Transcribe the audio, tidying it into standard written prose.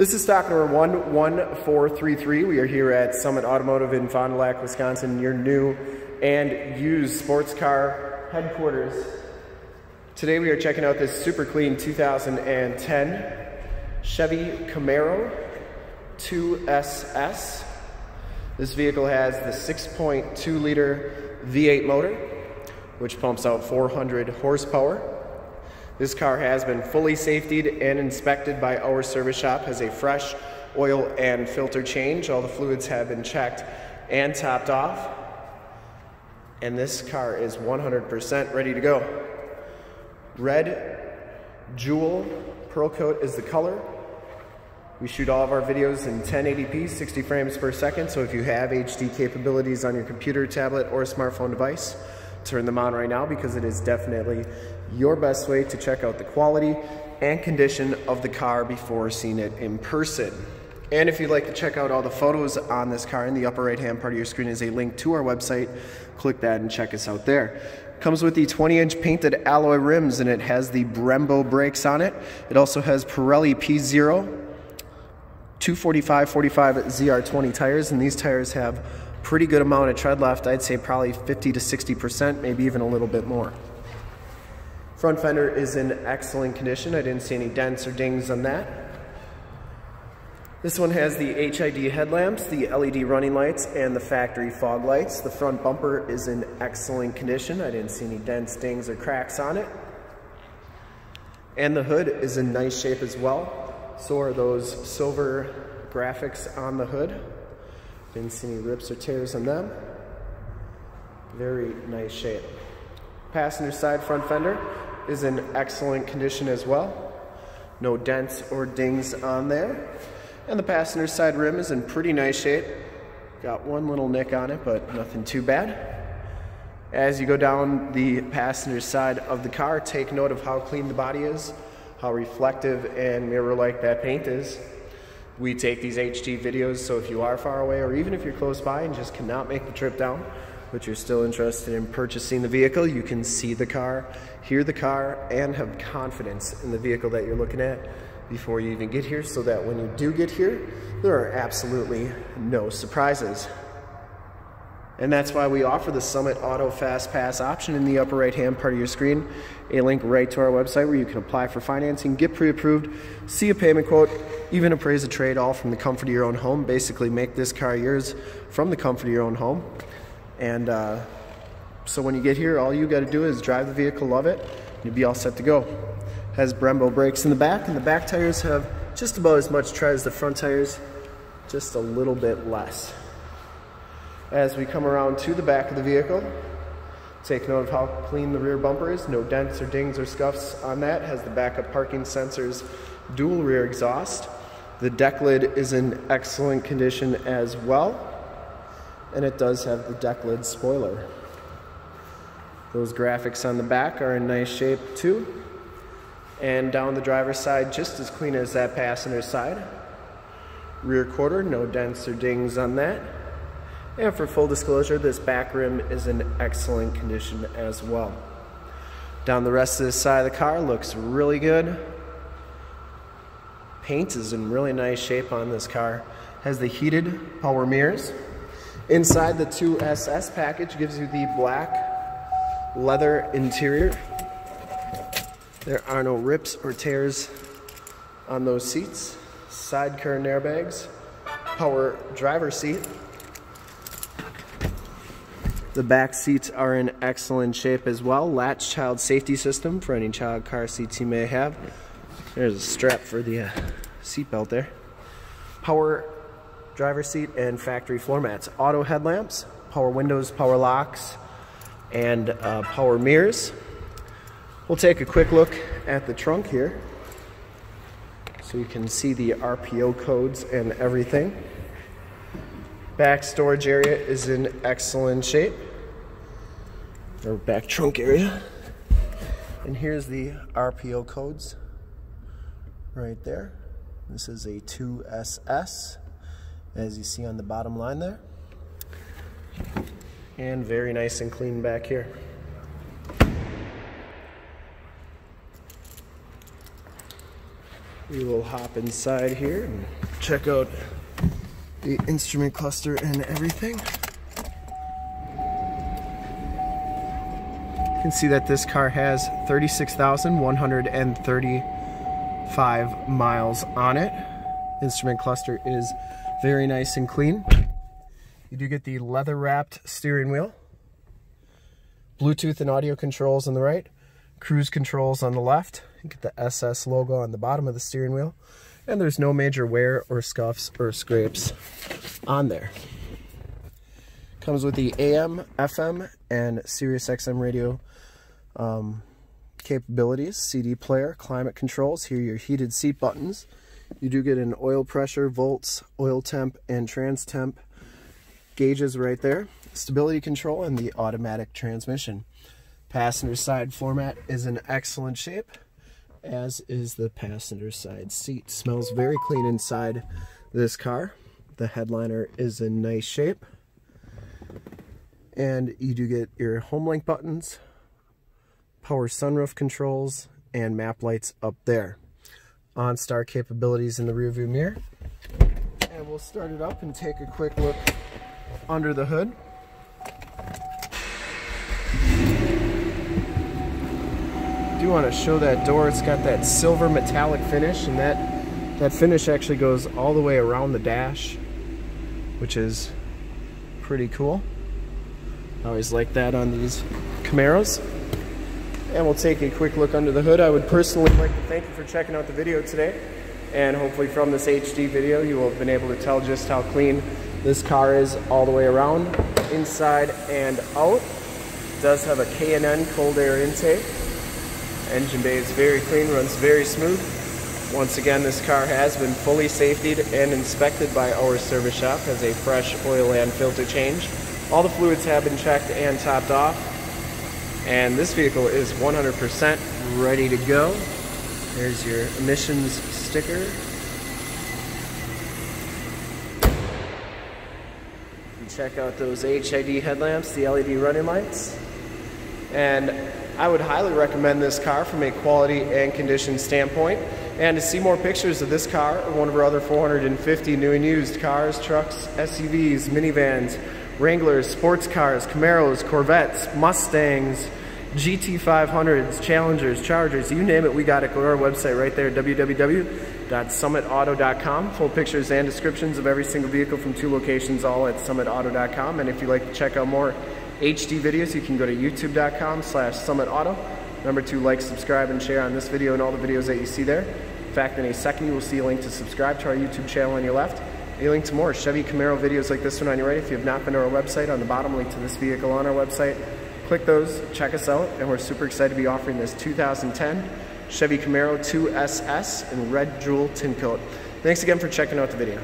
This is stock number 11433. We are here at Summit Automotive in Fond du Lac, Wisconsin, your new and used sports car headquarters. Today we are checking out this super clean 2010 Chevy Camaro 2SS. This vehicle has the 6.2 liter V8 motor, which pumps out 400 horsepower. This car has been fully safetied and inspected by our service shop, has a fresh oil and filter change. All the fluids have been checked and topped off. And this car is 100% ready to go. Red Jewel Pearl Coat is the color. We shoot all of our videos in 1080p, 60 frames per second. So if you have HD capabilities on your computer, tablet, or smartphone device, turn them on right now, because it is definitely your best way to check out the quality and condition of the car before seeing it in person. And if you'd like to check out all the photos on this car, in the upper right hand part of your screen is a link to our website. Click that and check us out there. Comes with the 20-inch painted alloy rims, and it has the Brembo brakes on it. It also has Pirelli P Zero 245/45 ZR20 tires, and these tires have pretty good amount of tread left. I'd say probably 50 to 60%, maybe even a little bit more. Front fender is in excellent condition. I didn't see any dents or dings on that. This one has the HID headlamps, the LED running lights, and the factory fog lights. The front bumper is in excellent condition. I didn't see any dents, dings, or cracks on it. And the hood is in nice shape as well. So are those silver graphics on the hood. Didn't see any rips or tears on them. Very nice shape. Passenger side front fender is in excellent condition as well. No dents or dings on there. And the passenger side rim is in pretty nice shape. Got one little nick on it, but nothing too bad. As you go down the passenger side of the car, take note of how clean the body is, how reflective and mirror-like that paint is. We take these HD videos, so if you are far away, or even if you're close by and just cannot make the trip down, but you're still interested in purchasing the vehicle, you can see the car, hear the car, and have confidence in the vehicle that you're looking at before you even get here, so that when you do get here, there are absolutely no surprises. And that's why we offer the Summit Auto Fast Pass option. In the upper right-hand part of your screen, a link right to our website where you can apply for financing, get pre-approved, see a payment quote, even appraise a trade, all from the comfort of your own home. Basically, make this car yours from the comfort of your own home. And so when you get here, all you got to do is drive the vehicle, love it, and you'll be all set to go. Has Brembo brakes in the back, and the back tires have just about as much tread as the front tires, just a little bit less. As we come around to the back of the vehicle, take note of how clean the rear bumper is. No dents or dings or scuffs on that. Has the backup parking sensors, dual rear exhaust. The deck lid is in excellent condition as well. And it does have the deck lid spoiler. Those graphics on the back are in nice shape too. And down the driver's side, just as clean as that passenger side. Rear quarter, no dents or dings on that. And for full disclosure, this back rim is in excellent condition as well. Down the rest of this side of the car, looks really good. Paint is in really nice shape on this car. Has the heated power mirrors. Inside, the 2SS package gives you the black leather interior. There are no rips or tears on those seats. Side curtain airbags, power driver seat. The back seats are in excellent shape as well. Latch child safety system for any child car seats you may have. There's a strap for the seatbelt there. Power driver seat and factory floor mats. Auto headlamps, power windows, power locks, and power mirrors. We'll take a quick look at the trunk here, so you can see the RPO codes and everything. Back storage area is in excellent shape. Or back trunk area. And here's the RPO codes right there. This is a 2SS, as you see on the bottom line there. And very nice and clean back here. We will hop inside here and check out the instrument cluster and everything. You can see that this car has 36,135 miles on it. Instrument cluster is very nice and clean. You do get the leather wrapped steering wheel, Bluetooth and audio controls on the right, cruise controls on the left. You get the SS logo on the bottom of the steering wheel, and there's no major wear or scuffs or scrapes on there. Comes with the AM, FM, and SiriusXM radio capabilities, CD player, climate controls. Here are your heated seat buttons. You do get an oil pressure, volts, oil temp, and trans temp gauges right there. Stability control and the automatic transmission. Passenger side floor mat is in excellent shape, as is the passenger side seat. Smells very clean inside this car. The headliner is in nice shape. And you do get your HomeLink buttons, power sunroof controls, and map lights up there. OnStar capabilities in the rearview mirror. And we'll start it up and take a quick look under the hood. I do want to show that door. It's got that silver metallic finish, and that finish actually goes all the way around the dash, which is pretty cool. I always like that on these Camaros. And we'll take a quick look under the hood. I would personally like to thank you for checking out the video today, and hopefully from this HD video you will have been able to tell just how clean this car is all the way around, inside and out. It does have a K&N cold air intake. Engine bay is very clean, runs very smooth. Once again, this car has been fully safetied and inspected by our service shop, has a fresh oil and filter change. All the fluids have been checked and topped off, and this vehicle is 100% ready to go. There's your emissions sticker. Check out those HID headlamps, the LED running lights. And I would highly recommend this car from a quality and condition standpoint. And to see more pictures of this car or one of our other 450 new and used cars, trucks, SUVs, minivans, Wranglers, sports cars, Camaros, Corvettes, Mustangs, GT500s, Challengers, Chargers, you name it, we got it. Go to our website right there, www.summitauto.com. Full pictures and descriptions of every single vehicle from 2 locations, all at summitauto.com. And if you'd like to check out more HD videos, you can go to youtube.com/summitauto. Remember to like, subscribe, and share on this video and all the videos that you see there. In fact, in a second, you will see a link to subscribe to our YouTube channel on your left. A link to more Chevy Camaro videos like this one on your right. If you have not been to our website, on the bottom link to this vehicle on our website. Click those, check us out, and we're super excited to be offering this 2010 Chevy Camaro 2SS in red jewel tint coat. Thanks again for checking out the video.